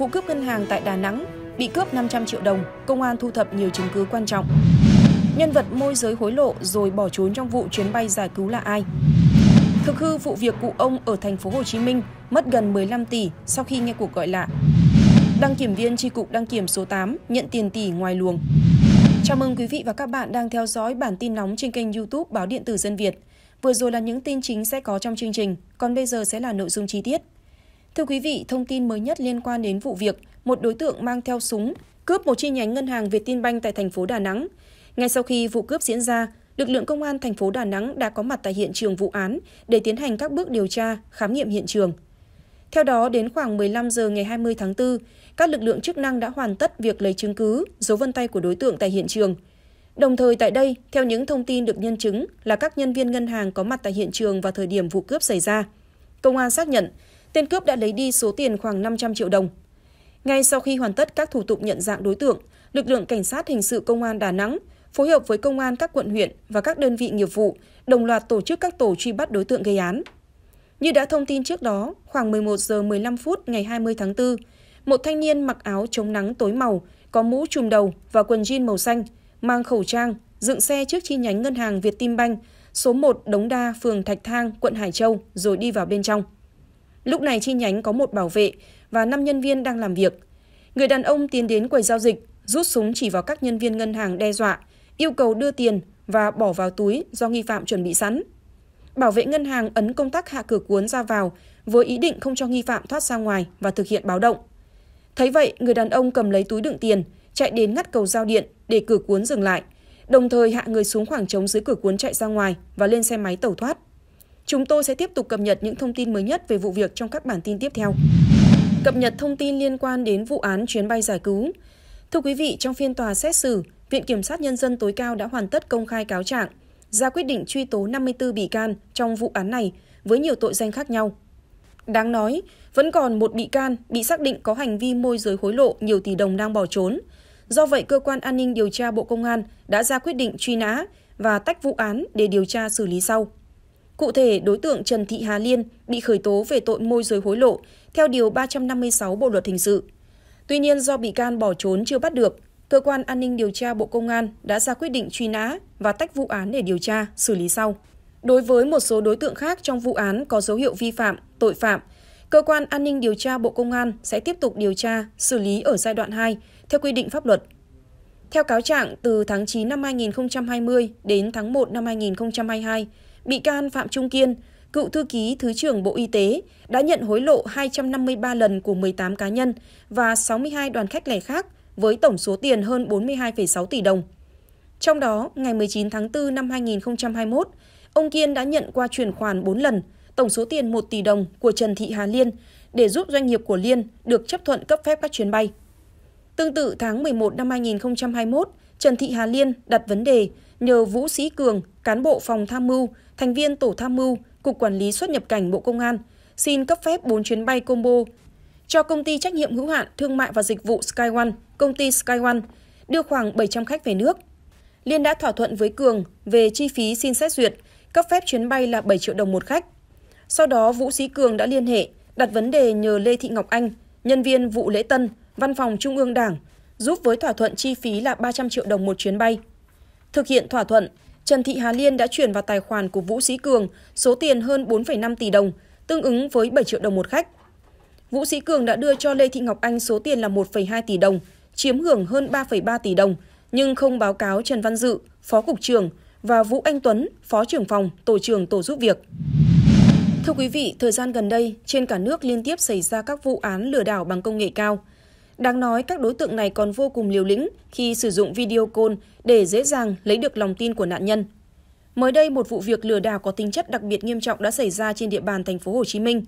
vụ cướp ngân hàng tại Đà Nẵng, bị cướp 500 triệu đồng, công an thu thập nhiều chứng cứ quan trọng. Nhân vật môi giới hối lộ rồi bỏ trốn trong vụ chuyến bay giải cứu là ai? Thực hư vụ việc cụ ông ở thành phố Hồ Chí Minh mất gần 15 tỷ sau khi nghe cuộc gọi lạ. Đăng kiểm viên chi cục đăng kiểm số 8 nhận tiền tỷ ngoài luồng. Chào mừng quý vị và các bạn đang theo dõi bản tin nóng trên kênh YouTube Báo Điện Tử Dân Việt. Vừa rồi là những tin chính sẽ có trong chương trình, còn bây giờ sẽ là nội dung chi tiết. Thưa quý vị, thông tin mới nhất liên quan đến vụ việc một đối tượng mang theo súng cướp một chi nhánh ngân hàng Viettin Bank tại thành phố Đà Nẵng. Ngay sau khi vụ cướp diễn ra, lực lượng công an thành phố Đà Nẵng đã có mặt tại hiện trường vụ án để tiến hành các bước điều tra, khám nghiệm hiện trường. Theo đó, đến khoảng 15 giờ ngày 20 tháng 4, các lực lượng chức năng đã hoàn tất việc lấy chứng cứ, dấu vân tay của đối tượng tại hiện trường. Đồng thời tại đây, theo những thông tin được nhân chứng là các nhân viên ngân hàng có mặt tại hiện trường vào thời điểm vụ cướp xảy ra, công an xác nhận tên cướp đã lấy đi số tiền khoảng 500 triệu đồng. Ngay sau khi hoàn tất các thủ tục nhận dạng đối tượng, lực lượng cảnh sát hình sự công an Đà Nẵng phối hợp với công an các quận huyện và các đơn vị nghiệp vụ đồng loạt tổ chức các tổ truy bắt đối tượng gây án. Như đã thông tin trước đó, khoảng 11 giờ 15 phút ngày 20 tháng 4, một thanh niên mặc áo chống nắng tối màu, có mũ trùm đầu và quần jean màu xanh, mang khẩu trang, dựng xe trước chi nhánh ngân hàng Viettin Bank số 1 Đống Đa, phường Thạch Thang, quận Hải Châu rồi đi vào bên trong. Lúc này chi nhánh có một bảo vệ và 5 nhân viên đang làm việc. Người đàn ông tiến đến quầy giao dịch, rút súng chỉ vào các nhân viên ngân hàng đe dọa, yêu cầu đưa tiền và bỏ vào túi do nghi phạm chuẩn bị sẵn. Bảo vệ ngân hàng ấn công tắc hạ cửa cuốn ra vào với ý định không cho nghi phạm thoát ra ngoài và thực hiện báo động. Thấy vậy, người đàn ông cầm lấy túi đựng tiền, chạy đến ngắt cầu giao điện để cửa cuốn dừng lại, đồng thời hạ người xuống khoảng trống dưới cửa cuốn chạy ra ngoài và lên xe máy tẩu thoát. Chúng tôi sẽ tiếp tục cập nhật những thông tin mới nhất về vụ việc trong các bản tin tiếp theo. Cập nhật thông tin liên quan đến vụ án chuyến bay giải cứu. Thưa quý vị, trong phiên tòa xét xử, Viện Kiểm sát Nhân dân tối cao đã hoàn tất công khai cáo trạng, ra quyết định truy tố 54 bị can trong vụ án này với nhiều tội danh khác nhau. Đáng nói, vẫn còn một bị can bị xác định có hành vi môi giới hối lộ nhiều tỷ đồng đang bỏ trốn. Do vậy, Cơ quan An ninh Điều tra Bộ Công an đã ra quyết định truy nã và tách vụ án để điều tra xử lý sau. Cụ thể, đối tượng Trần Thị Hà Liên bị khởi tố về tội môi giới hối lộ theo Điều 356 Bộ Luật Hình sự. Tuy nhiên, do bị can bỏ trốn chưa bắt được, Cơ quan An ninh Điều tra Bộ Công an đã ra quyết định truy nã và tách vụ án để điều tra, xử lý sau. Đối với một số đối tượng khác trong vụ án có dấu hiệu vi phạm, tội phạm, Cơ quan An ninh Điều tra Bộ Công an sẽ tiếp tục điều tra, xử lý ở giai đoạn 2 theo quy định pháp luật. Theo cáo trạng, từ tháng 9 năm 2020 đến tháng 1 năm 2022, bị can Phạm Trung Kiên, cựu thư ký Thứ trưởng Bộ Y tế, đã nhận hối lộ 253 lần của 18 cá nhân và 62 đoàn khách lẻ khác với tổng số tiền hơn 42,6 tỷ đồng. Trong đó, ngày 19 tháng 4 năm 2021, ông Kiên đã nhận qua chuyển khoản 4 lần, tổng số tiền 1 tỷ đồng của Trần Thị Hà Liên để giúp doanh nghiệp của Liên được chấp thuận cấp phép các chuyến bay. Tương tự, tháng 11 năm 2021, Trần Thị Hà Liên đặt vấn đề nhờ Vũ Sĩ Cường, cán bộ phòng tham mưu, thành viên tổ tham mưu, Cục Quản lý Xuất nhập cảnh Bộ Công an, xin cấp phép 4 chuyến bay combo cho công ty trách nhiệm hữu hạn thương mại và dịch vụ Sky One, công ty Sky One, đưa khoảng 700 khách về nước. Liên đã thỏa thuận với Cường về chi phí xin xét duyệt, cấp phép chuyến bay là 7 triệu đồng một khách. Sau đó, Vũ Sĩ Cường đã liên hệ, đặt vấn đề nhờ Lê Thị Ngọc Anh, nhân viên vụ lễ tân, Văn phòng Trung ương Đảng, giúp với thỏa thuận chi phí là 300 triệu đồng một chuyến bay. Thực hiện thỏa thuận, Trần Thị Hà Liên đã chuyển vào tài khoản của Vũ Sĩ Cường số tiền hơn 4,5 tỷ đồng, tương ứng với 7 triệu đồng một khách. Vũ Sĩ Cường đã đưa cho Lê Thị Ngọc Anh số tiền là 1,2 tỷ đồng, chiếm hưởng hơn 3,3 tỷ đồng, nhưng không báo cáo Trần Văn Dự, Phó Cục trưởng, và Vũ Anh Tuấn, Phó trưởng phòng, Tổ trưởng Tổ giúp việc. Thưa quý vị, thời gian gần đây, trên cả nước liên tiếp xảy ra các vụ án lừa đảo bằng công nghệ cao. Đáng nói, các đối tượng này còn vô cùng liều lĩnh khi sử dụng video call để dễ dàng lấy được lòng tin của nạn nhân. Mới đây, một vụ việc lừa đảo có tính chất đặc biệt nghiêm trọng đã xảy ra trên địa bàn thành phố Hồ Chí Minh.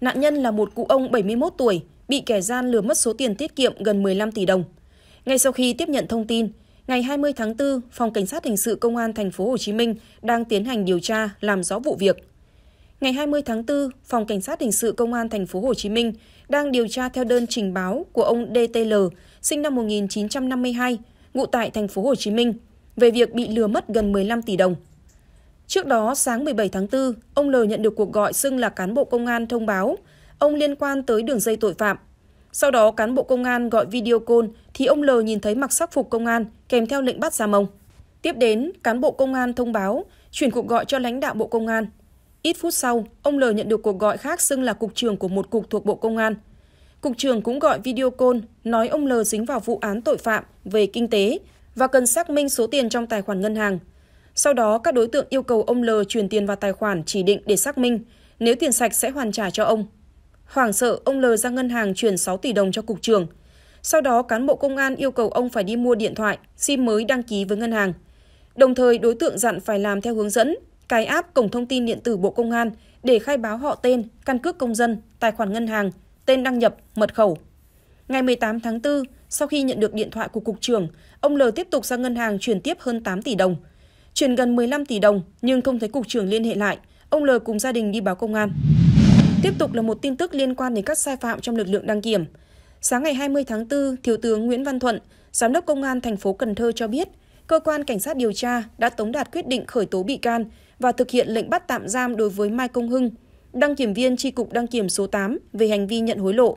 Nạn nhân là một cụ ông 71 tuổi, bị kẻ gian lừa mất số tiền tiết kiệm gần 15 tỷ đồng. Ngay sau khi tiếp nhận thông tin, ngày 20 tháng 4, Phòng Cảnh sát Hình sự Công an thành phố Hồ Chí Minh đang tiến hành điều tra làm rõ vụ việc. Ngày 20 tháng 4, Phòng Cảnh sát Hình sự Công an thành phố Hồ Chí Minh đang điều tra theo đơn trình báo của ông DTL, sinh năm 1952, ngụ tại thành phố Hồ Chí Minh, về việc bị lừa mất gần 15 tỷ đồng. Trước đó, sáng 17 tháng 4, ông L nhận được cuộc gọi xưng là cán bộ công an thông báo ông liên quan tới đường dây tội phạm. Sau đó, cán bộ công an gọi video call thì ông L nhìn thấy mặc sắc phục công an kèm theo lệnh bắt giam ông. Tiếp đến, cán bộ công an thông báo chuyển cuộc gọi cho lãnh đạo Bộ Công an. Ít phút sau, ông L nhận được cuộc gọi khác xưng là cục trưởng của một cục thuộc Bộ Công an. Cục trưởng cũng gọi video call nói ông L dính vào vụ án tội phạm về kinh tế và cần xác minh số tiền trong tài khoản ngân hàng. Sau đó, các đối tượng yêu cầu ông L chuyển tiền vào tài khoản chỉ định để xác minh, nếu tiền sạch sẽ hoàn trả cho ông. Hoảng sợ, ông L ra ngân hàng chuyển 6 tỷ đồng cho cục trưởng. Sau đó, cán bộ công an yêu cầu ông phải đi mua điện thoại, SIM mới đăng ký với ngân hàng. Đồng thời, đối tượng dặn phải làm theo hướng dẫn, cài app Cổng Thông tin Điện tử Bộ Công an để khai báo họ tên, căn cước công dân, tài khoản ngân hàng, tên đăng nhập, mật khẩu. Ngày 18 tháng 4, sau khi nhận được điện thoại của cục trưởng, ông L tiếp tục ra ngân hàng chuyển tiếp hơn 8 tỷ đồng. Chuyển gần 15 tỷ đồng nhưng không thấy cục trưởng liên hệ lại, ông L cùng gia đình đi báo công an. Tiếp tục là một tin tức liên quan đến các sai phạm trong lực lượng đăng kiểm. Sáng ngày 20 tháng 4, Thiếu tướng Nguyễn Văn Thuận, Giám đốc Công an thành phố Cần Thơ cho biết, cơ quan cảnh sát điều tra đã tống đạt quyết định khởi tố bị can và thực hiện lệnh bắt tạm giam đối với Mai Công Hưng, đăng kiểm viên chi cục đăng kiểm số 8 về hành vi nhận hối lộ.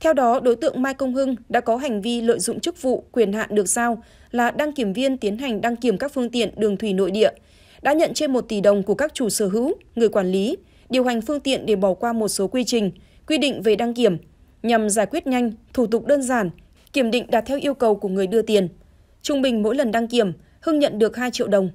Theo đó, đối tượng Mai Công Hưng đã có hành vi lợi dụng chức vụ, quyền hạn được giao là đăng kiểm viên tiến hành đăng kiểm các phương tiện đường thủy nội địa, đã nhận trên 1 tỷ đồng của các chủ sở hữu, người quản lý, điều hành phương tiện để bỏ qua một số quy trình, quy định về đăng kiểm, nhằm giải quyết nhanh, thủ tục đơn giản, kiểm định đạt theo yêu cầu của người đưa tiền. Trung bình mỗi lần đăng kiểm, Hưng nhận được 2 triệu đồng.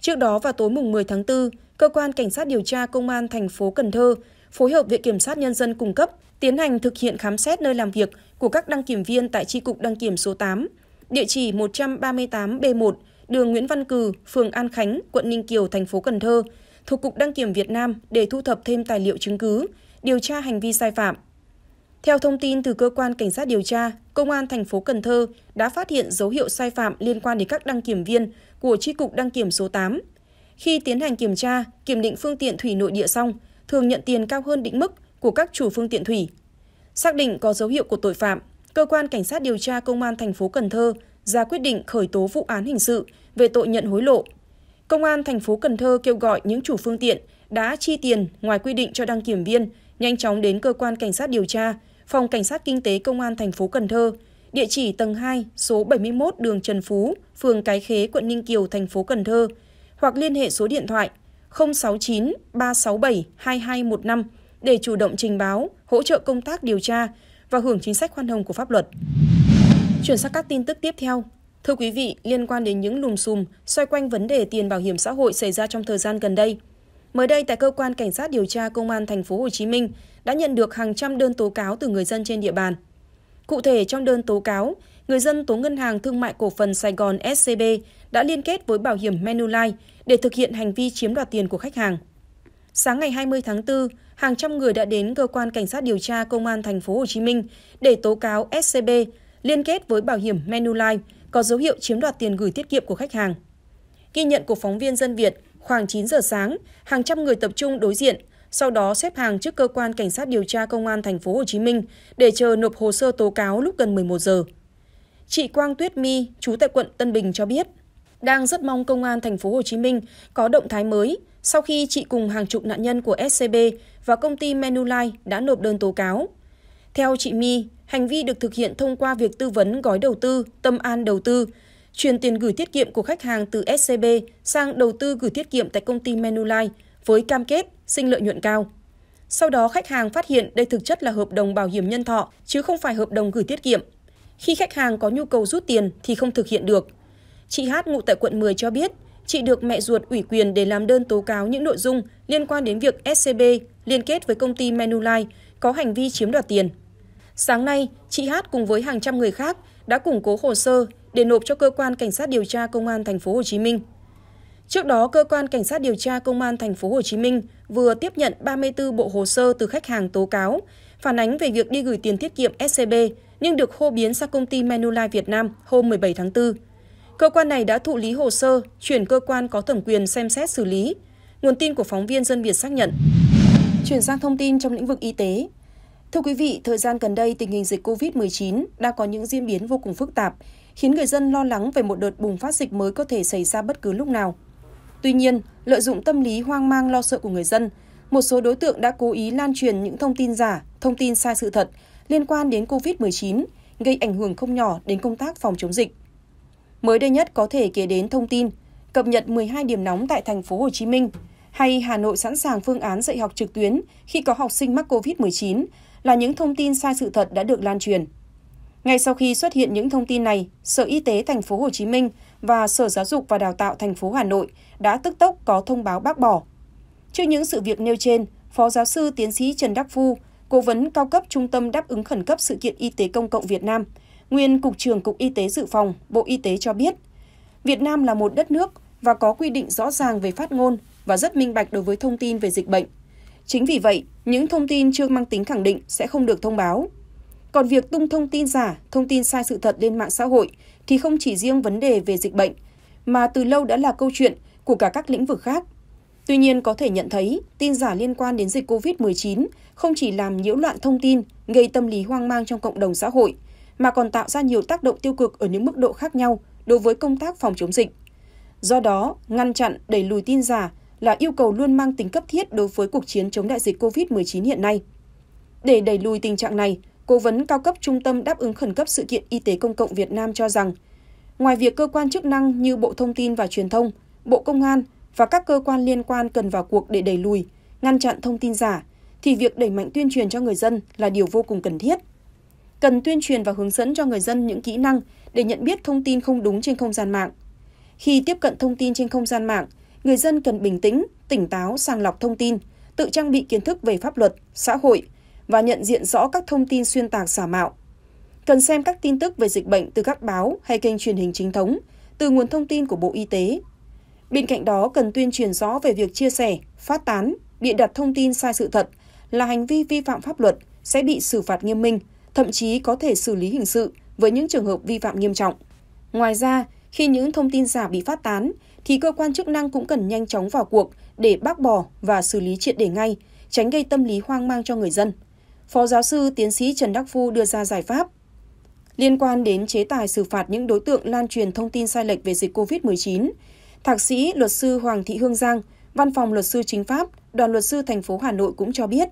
Trước đó vào tối mùng 10 tháng 4, Cơ quan Cảnh sát điều tra Công an thành phố Cần Thơ phối hợp Viện Kiểm sát Nhân dân cung cấp tiến hành thực hiện khám xét nơi làm việc của các đăng kiểm viên tại chi cục đăng kiểm số 8, địa chỉ 138B1, đường Nguyễn Văn Cừ, phường An Khánh, quận Ninh Kiều, thành phố Cần Thơ, thuộc Cục Đăng kiểm Việt Nam để thu thập thêm tài liệu chứng cứ, điều tra hành vi sai phạm. Theo thông tin từ Cơ quan Cảnh sát điều tra, Công an thành phố Cần Thơ đã phát hiện dấu hiệu sai phạm liên quan đến các đăng kiểm viên của chi cục đăng kiểm số 8. Khi tiến hành kiểm tra, kiểm định phương tiện thủy nội địa xong, thường nhận tiền cao hơn định mức của các chủ phương tiện thủy. Xác định có dấu hiệu của tội phạm, Cơ quan Cảnh sát điều tra Công an thành phố Cần Thơ ra quyết định khởi tố vụ án hình sự về tội nhận hối lộ. Công an thành phố Cần Thơ kêu gọi những chủ phương tiện đã chi tiền ngoài quy định cho đăng kiểm viên nhanh chóng đến Cơ quan Cảnh sát điều tra, Phòng Cảnh sát Kinh tế Công an thành phố Cần Thơ, địa chỉ tầng 2, số 71 đường Trần Phú, phường Cái Khế, quận Ninh Kiều, thành phố Cần Thơ, hoặc liên hệ số điện thoại 069 367 2215 để chủ động trình báo, hỗ trợ công tác điều tra và hưởng chính sách khoan hồng của pháp luật. Chuyển sang các tin tức tiếp theo. Thưa quý vị, liên quan đến những lùm xùm xoay quanh vấn đề tiền bảo hiểm xã hội xảy ra trong thời gian gần đây, mới đây tại Cơ quan Cảnh sát điều tra Công an thành phố Hồ Chí Minh đã nhận được hàng trăm đơn tố cáo từ người dân trên địa bàn. Cụ thể, trong đơn tố cáo, người dân tố Ngân hàng Thương mại Cổ phần Sài Gòn SCB đã liên kết với bảo hiểm Manulife để thực hiện hành vi chiếm đoạt tiền của khách hàng. Sáng ngày 20 tháng 4, hàng trăm người đã đến Cơ quan Cảnh sát điều tra Công an thành phố Hồ Chí Minh để tố cáo SCB liên kết với bảo hiểm Manulife có dấu hiệu chiếm đoạt tiền gửi tiết kiệm của khách hàng. Ghi nhận của phóng viên Dân Việt, khoảng 9 giờ sáng, hàng trăm người tập trung đối diện, sau đó xếp hàng trước Cơ quan Cảnh sát điều tra Công an thành phố Hồ Chí Minh để chờ nộp hồ sơ tố cáo lúc gần 11 giờ. Chị Quang Tuyết My, trú tại quận Tân Bình cho biết, đang rất mong Công an thành phố Hồ Chí Minh có động thái mới sau khi chị cùng hàng chục nạn nhân của SCB và công ty Manulife đã nộp đơn tố cáo. Theo chị My, hành vi được thực hiện thông qua việc tư vấn gói đầu tư Tâm An Đầu tư, chuyển tiền gửi tiết kiệm của khách hàng từ SCB sang đầu tư gửi tiết kiệm tại công ty Manulife với cam kết sinh lợi nhuận cao. Sau đó khách hàng phát hiện đây thực chất là hợp đồng bảo hiểm nhân thọ chứ không phải hợp đồng gửi tiết kiệm. Khi khách hàng có nhu cầu rút tiền thì không thực hiện được. Chị Hát ngụ tại quận 10 cho biết, chị được mẹ ruột ủy quyền để làm đơn tố cáo những nội dung liên quan đến việc SCB liên kết với công ty Manulife có hành vi chiếm đoạt tiền. Sáng nay, chị Hát cùng với hàng trăm người khác đã củng cố hồ sơ để nộp cho Cơ quan Cảnh sát điều tra Công an thành phố Hồ Chí Minh. Trước đó, Cơ quan Cảnh sát điều tra Công an thành phố Hồ Chí Minh vừa tiếp nhận 34 bộ hồ sơ từ khách hàng tố cáo phản ánh về việc đi gửi tiền tiết kiệm SCB nhưng được hô biến sang công ty Manulife Việt Nam hôm 17 tháng 4. Cơ quan này đã thụ lý hồ sơ, chuyển cơ quan có thẩm quyền xem xét xử lý. Nguồn tin của phóng viên Dân Việt xác nhận. Chuyển sang thông tin trong lĩnh vực y tế. Thưa quý vị, thời gian gần đây, tình hình dịch COVID-19 đã có những diễn biến vô cùng phức tạp, khiến người dân lo lắng về một đợt bùng phát dịch mới có thể xảy ra bất cứ lúc nào. Tuy nhiên, lợi dụng tâm lý hoang mang lo sợ của người dân, một số đối tượng đã cố ý lan truyền những thông tin giả, thông tin sai sự thật, liên quan đến COVID-19 gây ảnh hưởng không nhỏ đến công tác phòng chống dịch. Mới đây nhất có thể kể đến thông tin cập nhật 12 điểm nóng tại thành phố Hồ Chí Minh hay Hà Nội sẵn sàng phương án dạy học trực tuyến khi có học sinh mắc COVID-19 là những thông tin sai sự thật đã được lan truyền. Ngay sau khi xuất hiện những thông tin này, Sở Y tế thành phố Hồ Chí Minh và Sở Giáo dục và Đào tạo thành phố Hà Nội đã tức tốc có thông báo bác bỏ. Trước những sự việc nêu trên, Phó giáo sư tiến sĩ Trần Đắc Phu, Cố vấn cao cấp Trung tâm Đáp ứng Khẩn cấp Sự kiện Y tế Công cộng Việt Nam, nguyên Cục trưởng Cục Y tế Dự phòng, Bộ Y tế cho biết, Việt Nam là một đất nước và có quy định rõ ràng về phát ngôn và rất minh bạch đối với thông tin về dịch bệnh. Chính vì vậy, những thông tin chưa mang tính khẳng định sẽ không được thông báo. Còn việc tung thông tin giả, thông tin sai sự thật lên mạng xã hội thì không chỉ riêng vấn đề về dịch bệnh, mà từ lâu đã là câu chuyện của cả các lĩnh vực khác. Tuy nhiên, có thể nhận thấy, tin giả liên quan đến dịch COVID-19 không chỉ làm nhiễu loạn thông tin, gây tâm lý hoang mang trong cộng đồng xã hội, mà còn tạo ra nhiều tác động tiêu cực ở những mức độ khác nhau đối với công tác phòng chống dịch. Do đó, ngăn chặn, đẩy lùi tin giả là yêu cầu luôn mang tính cấp thiết đối với cuộc chiến chống đại dịch COVID-19 hiện nay. Để đẩy lùi tình trạng này, Cố vấn cao cấp Trung tâm Đáp ứng Khẩn cấp Sự kiện Y tế Công cộng Việt Nam cho rằng, ngoài việc cơ quan chức năng như Bộ Thông tin và Truyền thông, Bộ Công an và các cơ quan liên quan cần vào cuộc để đẩy lùi, ngăn chặn thông tin giả, thì việc đẩy mạnh tuyên truyền cho người dân là điều vô cùng cần thiết. Cần tuyên truyền và hướng dẫn cho người dân những kỹ năng để nhận biết thông tin không đúng trên không gian mạng. Khi tiếp cận thông tin trên không gian mạng, người dân cần bình tĩnh, tỉnh táo, sàng lọc thông tin, tự trang bị kiến thức về pháp luật, xã hội và nhận diện rõ các thông tin xuyên tạc giả mạo. Cần xem các tin tức về dịch bệnh từ các báo hay kênh truyền hình chính thống, từ nguồn thông tin của Bộ Y tế. Bên cạnh đó, cần tuyên truyền rõ về việc chia sẻ, phát tán, bịa đặt thông tin sai sự thật là hành vi vi phạm pháp luật sẽ bị xử phạt nghiêm minh, thậm chí có thể xử lý hình sự với những trường hợp vi phạm nghiêm trọng. Ngoài ra, khi những thông tin giả bị phát tán, thì cơ quan chức năng cũng cần nhanh chóng vào cuộc để bác bỏ và xử lý triệt để ngay, tránh gây tâm lý hoang mang cho người dân. Phó giáo sư tiến sĩ Trần Đắc Phu đưa ra giải pháp. Liên quan đến chế tài xử phạt những đối tượng lan truyền thông tin sai lệch về dịch COVID-19, Thạc sĩ luật sư Hoàng Thị Hương Giang, Văn phòng Luật sư Chính pháp, Đoàn luật sư thành phố Hà Nội cũng cho biết,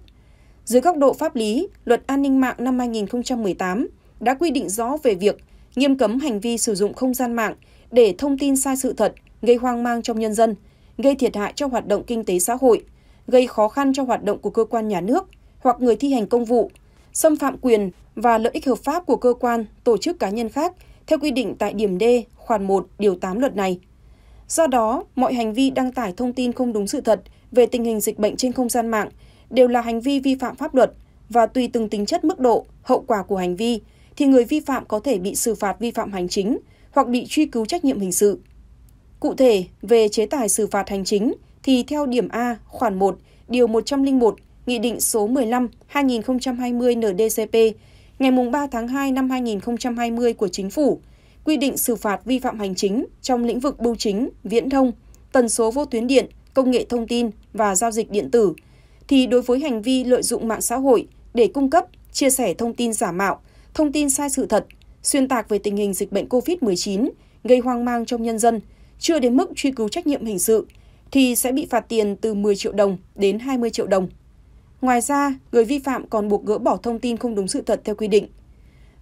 dưới góc độ pháp lý, Luật An ninh mạng năm 2018 đã quy định rõ về việc nghiêm cấm hành vi sử dụng không gian mạng để thông tin sai sự thật, gây hoang mang trong nhân dân, gây thiệt hại cho hoạt động kinh tế xã hội, gây khó khăn cho hoạt động của cơ quan nhà nước hoặc người thi hành công vụ, xâm phạm quyền và lợi ích hợp pháp của cơ quan, tổ chức cá nhân khác theo quy định tại điểm D, khoản 1, điều 8 luật này. Do đó, mọi hành vi đăng tải thông tin không đúng sự thật về tình hình dịch bệnh trên không gian mạng đều là hành vi vi phạm pháp luật và tùy từng tính chất, mức độ, hậu quả của hành vi thì người vi phạm có thể bị xử phạt vi phạm hành chính hoặc bị truy cứu trách nhiệm hình sự. Cụ thể, về chế tài xử phạt hành chính thì theo điểm A, khoản 1, điều 101, Nghị định số 15/2020 NĐ-CP ngày 3 tháng 2 năm 2020 của Chính phủ quy định xử phạt vi phạm hành chính trong lĩnh vực bưu chính, viễn thông, tần số vô tuyến điện, công nghệ thông tin và giao dịch điện tử, thì đối với hành vi lợi dụng mạng xã hội để cung cấp, chia sẻ thông tin giả mạo, thông tin sai sự thật, xuyên tạc về tình hình dịch bệnh COVID-19, gây hoang mang trong nhân dân, chưa đến mức truy cứu trách nhiệm hình sự, thì sẽ bị phạt tiền từ 10 triệu đồng đến 20 triệu đồng. Ngoài ra, người vi phạm còn buộc gỡ bỏ thông tin không đúng sự thật theo quy định.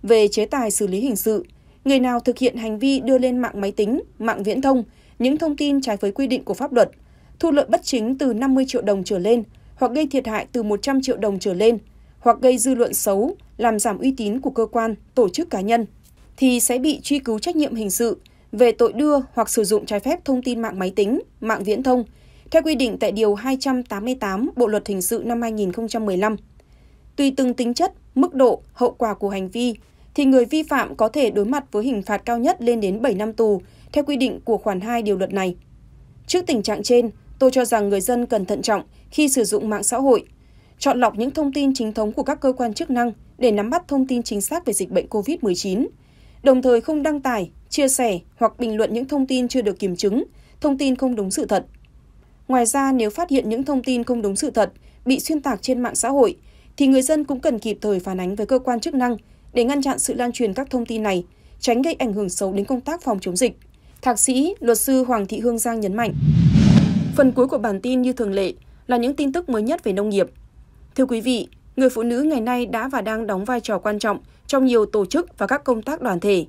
Về chế tài xử lý hình sự, người nào thực hiện hành vi đưa lên mạng máy tính, mạng viễn thông những thông tin trái với quy định của pháp luật, thu lợi bất chính từ 50 triệu đồng trở lên hoặc gây thiệt hại từ 100 triệu đồng trở lên hoặc gây dư luận xấu, làm giảm uy tín của cơ quan, tổ chức cá nhân, thì sẽ bị truy cứu trách nhiệm hình sự về tội đưa hoặc sử dụng trái phép thông tin mạng máy tính, mạng viễn thông, theo quy định tại Điều 288 Bộ Luật Hình sự năm 2015. Tùy từng tính chất, mức độ, hậu quả của hành vi, thì người vi phạm có thể đối mặt với hình phạt cao nhất lên đến 7 năm tù, theo quy định của khoản 2 điều luật này. Trước tình trạng trên, tôi cho rằng người dân cần thận trọng khi sử dụng mạng xã hội, chọn lọc những thông tin chính thống của các cơ quan chức năng để nắm bắt thông tin chính xác về dịch bệnh COVID-19, đồng thời không đăng tải, chia sẻ hoặc bình luận những thông tin chưa được kiểm chứng, thông tin không đúng sự thật. Ngoài ra, nếu phát hiện những thông tin không đúng sự thật bị xuyên tạc trên mạng xã hội, thì người dân cũng cần kịp thời phản ánh với cơ quan chức năng để ngăn chặn sự lan truyền các thông tin này, tránh gây ảnh hưởng xấu đến công tác phòng chống dịch. Thạc sĩ, luật sư Hoàng Thị Hương Giang nhấn mạnh. Phần cuối của bản tin như thường lệ là những tin tức mới nhất về nông nghiệp. Thưa quý vị, người phụ nữ ngày nay đã và đang đóng vai trò quan trọng trong nhiều tổ chức và các công tác đoàn thể.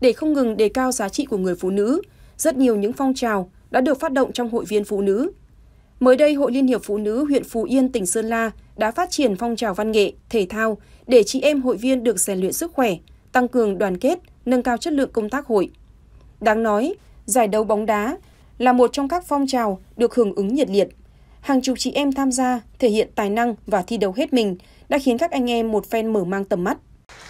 Để không ngừng đề cao giá trị của người phụ nữ, rất nhiều những phong trào đã được phát động trong hội viên phụ nữ. Mới đây, Hội Liên hiệp Phụ nữ huyện Phú Yên, tỉnh Sơn La đã phát triển phong trào văn nghệ, thể thao để chị em hội viên được rèn luyện sức khỏe, tăng cường đoàn kết, nâng cao chất lượng công tác hội. Đáng nói, giải đấu bóng đá là một trong các phong trào được hưởng ứng nhiệt liệt. Hàng chục chị em tham gia, thể hiện tài năng và thi đấu hết mình đã khiến các anh em một phen mở mang tầm mắt.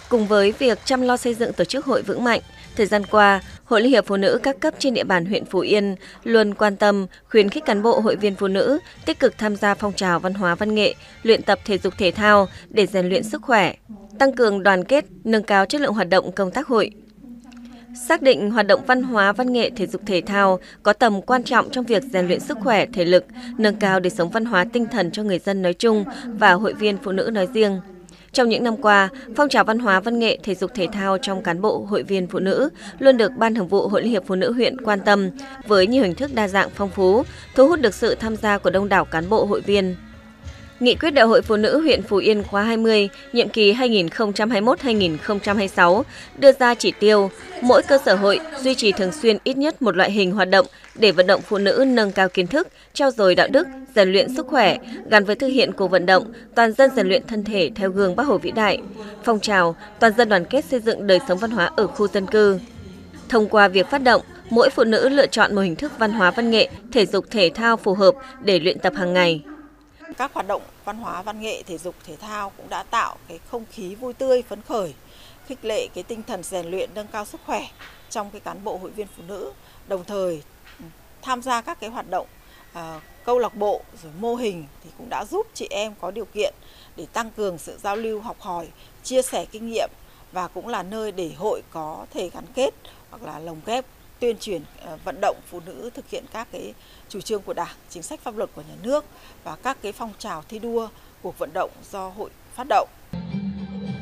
Cùng với việc chăm lo xây dựng tổ chức hội vững mạnh, thời gian qua, Hội Liên hiệp Phụ nữ các cấp trên địa bàn huyện Phú Yên luôn quan tâm, khuyến khích cán bộ hội viên phụ nữ tích cực tham gia phong trào văn hóa văn nghệ, luyện tập thể dục thể thao để rèn luyện sức khỏe, tăng cường đoàn kết, nâng cao chất lượng hoạt động công tác hội. Xác định hoạt động văn hóa, văn nghệ, thể dục thể thao có tầm quan trọng trong việc rèn luyện sức khỏe, thể lực, nâng cao đời sống văn hóa tinh thần cho người dân nói chung và hội viên phụ nữ nói riêng. Trong những năm qua, phong trào văn hóa, văn nghệ, thể dục thể thao trong cán bộ hội viên phụ nữ luôn được Ban Thường vụ Hội Liên hiệp Phụ nữ huyện quan tâm với nhiều hình thức đa dạng phong phú, thu hút được sự tham gia của đông đảo cán bộ hội viên. Nghị quyết Đại hội Phụ nữ huyện Phú Yên khóa 20, nhiệm kỳ 2021-2026 đưa ra chỉ tiêu mỗi cơ sở hội duy trì thường xuyên ít nhất một loại hình hoạt động để vận động phụ nữ nâng cao kiến thức, trau dồi đạo đức, rèn luyện sức khỏe, gắn với thực hiện cuộc vận động toàn dân rèn luyện thân thể theo gương Bác Hồ vĩ đại, phong trào toàn dân đoàn kết xây dựng đời sống văn hóa ở khu dân cư. Thông qua việc phát động, mỗi phụ nữ lựa chọn một hình thức văn hóa văn nghệ, thể dục thể thao phù hợp để luyện tập hàng ngày. Các hoạt động văn hóa, văn nghệ, thể dục, thể thao cũng đã tạo cái không khí vui tươi, phấn khởi, khích lệ cái tinh thần rèn luyện, nâng cao sức khỏe trong cái cán bộ hội viên phụ nữ. Đồng thời tham gia các cái hoạt động câu lạc bộ rồi mô hình thì cũng đã giúp chị em có điều kiện để tăng cường sự giao lưu, học hỏi, chia sẻ kinh nghiệm và cũng là nơi để hội có thể gắn kết hoặc là lồng ghép tuyên truyền vận động phụ nữ thực hiện các cái chủ trương của Đảng, chính sách pháp luật của nhà nước và các cái phong trào thi đua, cuộc vận động do hội phát động.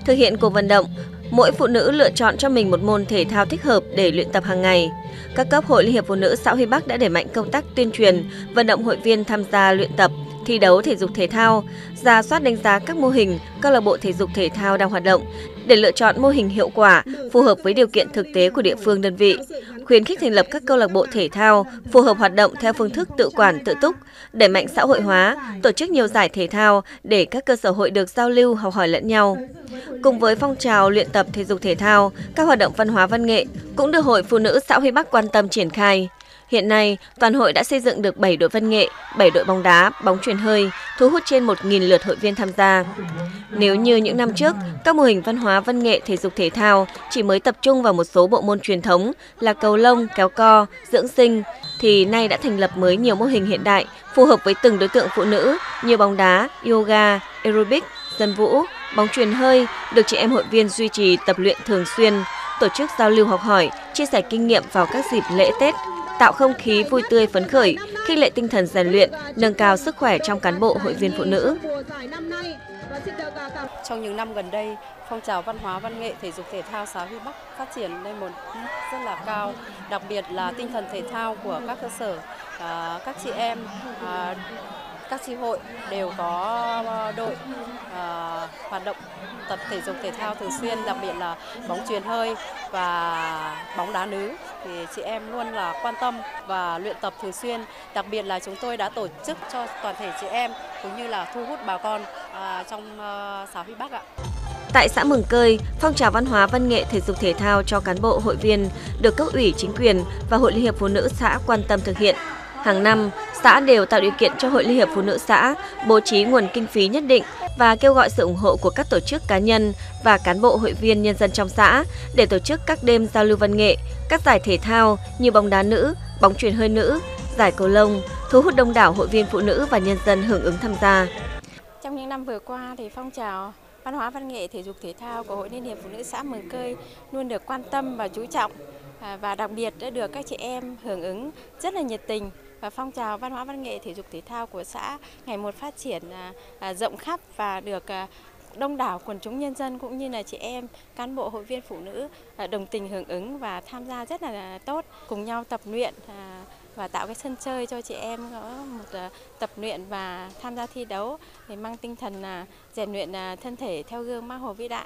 Thực hiện cuộc vận động, mỗi phụ nữ lựa chọn cho mình một môn thể thao thích hợp để luyện tập hàng ngày. Các cấp Hội Liên hiệp Phụ nữ xã Huy Bắc đã đẩy mạnh công tác tuyên truyền, vận động hội viên tham gia luyện tập, thi đấu thể dục thể thao, rà soát đánh giá các mô hình, câu lạc bộ thể dục thể thao đang hoạt động để lựa chọn mô hình hiệu quả, phù hợp với điều kiện thực tế của địa phương đơn vị, khuyến khích thành lập các câu lạc bộ thể thao phù hợp hoạt động theo phương thức tự quản tự túc, đẩy mạnh xã hội hóa, tổ chức nhiều giải thể thao để các cơ sở hội được giao lưu, học hỏi lẫn nhau. Cùng với phong trào luyện tập thể dục thể thao, các hoạt động văn hóa văn nghệ cũng được Hội Phụ nữ xã Huy Bắc quan tâm triển khai. Hiện nay, toàn hội đã xây dựng được 7 đội văn nghệ, 7 đội bóng đá, bóng chuyền hơi, thu hút trên 1.000 lượt hội viên tham gia. Nếu như những năm trước, các mô hình văn hóa, văn nghệ, thể dục thể thao chỉ mới tập trung vào một số bộ môn truyền thống là cầu lông, kéo co, dưỡng sinh, thì nay đã thành lập mới nhiều mô hình hiện đại phù hợp với từng đối tượng phụ nữ như bóng đá, yoga, aerobic, dân vũ, bóng chuyền hơi được chị em hội viên duy trì tập luyện thường xuyên, tổ chức giao lưu học hỏi, chia sẻ kinh nghiệm vào các dịp lễ Tết, tạo không khí vui tươi phấn khởi, khích lệ tinh thần rèn luyện, nâng cao sức khỏe trong cán bộ hội viên phụ nữ. Trong những năm gần đây, phong trào văn hóa, văn nghệ, thể dục thể thao xã Huy Bắc phát triển lên một mức rất là cao, đặc biệt là tinh thần thể thao của các cơ sở, các chị em, các chi hội đều có đội hoạt động tập thể dục thể thao thường xuyên, đặc biệt là bóng chuyền hơi và bóng đá nữ. Thì chị em luôn là quan tâm và luyện tập thường xuyên. Đặc biệt là chúng tôi đã tổ chức cho toàn thể chị em cũng như là thu hút bà con trong xã Huy Bắc ạ. Tại xã Mường Cơi, phong trào văn hóa, văn nghệ, thể dục thể thao cho cán bộ hội viên được cấp ủy chính quyền và Hội Liên hiệp Phụ nữ xã quan tâm thực hiện. Hàng năm, xã đều tạo điều kiện cho Hội Liên hiệp Phụ nữ xã bố trí nguồn kinh phí nhất định và kêu gọi sự ủng hộ của các tổ chức cá nhân và cán bộ hội viên nhân dân trong xã để tổ chức các đêm giao lưu văn nghệ, các giải thể thao như bóng đá nữ, bóng chuyền hơi nữ, giải cầu lông, thu hút đông đảo hội viên phụ nữ và nhân dân hưởng ứng tham gia. Trong những năm vừa qua thì phong trào văn hóa văn nghệ thể dục thể thao của Hội Liên hiệp Phụ nữ xã Mường Cơi luôn được quan tâm và chú trọng và đặc biệt đã được các chị em hưởng ứng rất là nhiệt tình. Và phong trào văn hóa văn nghệ thể dục thể thao của xã ngày một phát triển rộng khắp và được đông đảo quần chúng nhân dân cũng như là chị em cán bộ hội viên phụ nữ đồng tình hưởng ứng và tham gia rất là tốt, cùng nhau tập luyện và tạo cái sân chơi cho chị em có một tập luyện và tham gia thi đấu để mang tinh thần rèn luyện thân thể theo gương Bác Hồ vĩ đại.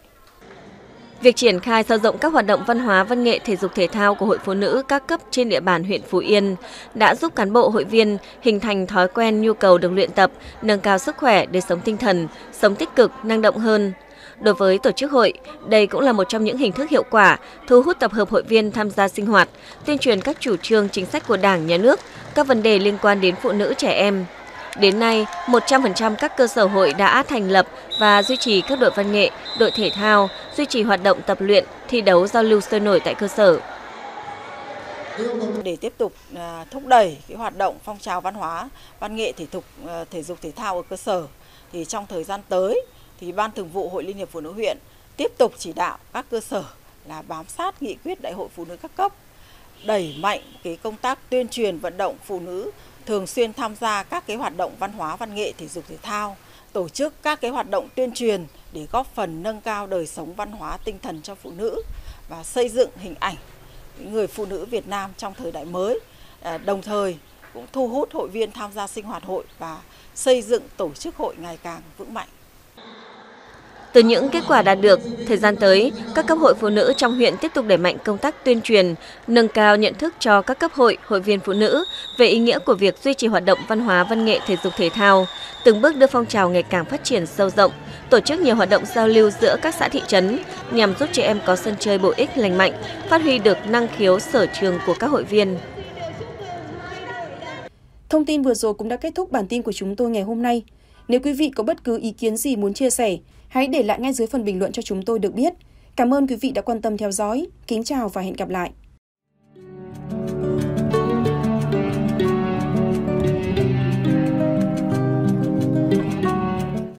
Việc triển khai sâu rộng các hoạt động văn hóa, văn nghệ, thể dục thể thao của Hội Phụ Nữ các cấp trên địa bàn huyện Phú Yên đã giúp cán bộ hội viên hình thành thói quen nhu cầu được luyện tập, nâng cao sức khỏe để sống tinh thần, sống tích cực, năng động hơn. Đối với tổ chức hội, đây cũng là một trong những hình thức hiệu quả thu hút tập hợp hội viên tham gia sinh hoạt, tuyên truyền các chủ trương chính sách của Đảng, Nhà nước, các vấn đề liên quan đến phụ nữ, trẻ em. Đến nay, 100% các cơ sở hội đã thành lập và duy trì các đội văn nghệ, đội thể thao, duy trì hoạt động tập luyện, thi đấu, giao lưu sôi nổi tại cơ sở. Để tiếp tục thúc đẩy cái hoạt động phong trào văn hóa, văn nghệ, thể dục thể thao ở cơ sở, thì trong thời gian tới, thì Ban Thường vụ Hội Liên hiệp Phụ nữ huyện tiếp tục chỉ đạo các cơ sở là bám sát nghị quyết Đại hội Phụ nữ các cấp, đẩy mạnh cái công tác tuyên truyền vận động phụ nữ thường xuyên tham gia các cái hoạt động văn hóa, văn nghệ, thể dục thể thao, tổ chức các cái hoạt động tuyên truyền để góp phần nâng cao đời sống văn hóa tinh thần cho phụ nữ và xây dựng hình ảnh người phụ nữ Việt Nam trong thời đại mới. Đồng thời cũng thu hút hội viên tham gia sinh hoạt hội và xây dựng tổ chức hội ngày càng vững mạnh. Từ những kết quả đạt được, thời gian tới, các cấp hội phụ nữ trong huyện tiếp tục đẩy mạnh công tác tuyên truyền, nâng cao nhận thức cho các cấp hội, hội viên phụ nữ về ý nghĩa của việc duy trì hoạt động văn hóa, văn nghệ, thể dục thể thao, từng bước đưa phong trào ngày càng phát triển sâu rộng, tổ chức nhiều hoạt động giao lưu giữa các xã thị trấn nhằm giúp trẻ em có sân chơi bổ ích lành mạnh, phát huy được năng khiếu sở trường của các hội viên. Thông tin vừa rồi cũng đã kết thúc bản tin của chúng tôi ngày hôm nay. Nếu quý vị có bất cứ ý kiến gì muốn chia sẻ, hãy để lại ngay dưới phần bình luận cho chúng tôi được biết. Cảm ơn quý vị đã quan tâm theo dõi. Kính chào và hẹn gặp lại!